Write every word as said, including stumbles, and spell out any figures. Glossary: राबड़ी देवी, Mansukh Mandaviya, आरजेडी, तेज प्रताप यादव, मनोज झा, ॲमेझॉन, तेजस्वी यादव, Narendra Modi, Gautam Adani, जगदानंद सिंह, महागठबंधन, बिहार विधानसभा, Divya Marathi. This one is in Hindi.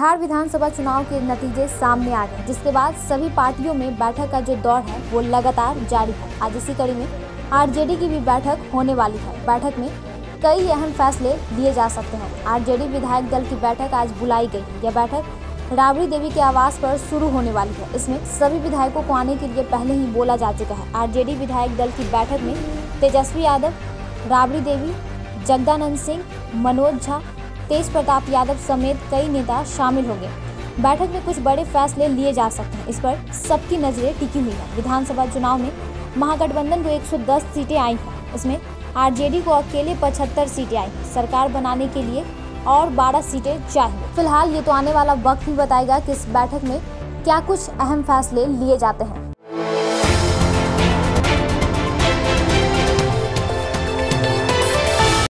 बिहार विधानसभा चुनाव के नतीजे सामने आ गए, जिसके बाद सभी पार्टियों में बैठक का जो दौर है वो लगातार जारी है। आज इसी कड़ी में आरजेडी की भी बैठक होने वाली है। बैठक में कई अहम फैसले लिए जा सकते हैं। आरजेडी विधायक दल की बैठक आज बुलाई गई। यह बैठक राबड़ी देवी के आवास पर शुरू होने वाली है। इसमें सभी विधायकों को आने के लिए पहले ही बोला जा चुका है। आरजेडी विधायक दल की बैठक में तेजस्वी यादव, राबड़ी देवी, जगदानंद सिंह, मनोज झा, तेज प्रताप यादव समेत कई नेता शामिल होंगे। बैठक में कुछ बड़े फैसले लिए जा सकते हैं। इस पर सबकी नजरें टिकी हुई है। विधानसभा चुनाव में महागठबंधन को एक सौ दस सीटें आई हैं। इसमें आरजेडी को अकेले पचहत्तर सीटें आई हैं। सरकार बनाने के लिए और बारह सीटें चाहिए। फिलहाल ये तो आने वाला वक्त ही बताएगा कि इस बैठक में क्या कुछ अहम फैसले लिए जाते हैं।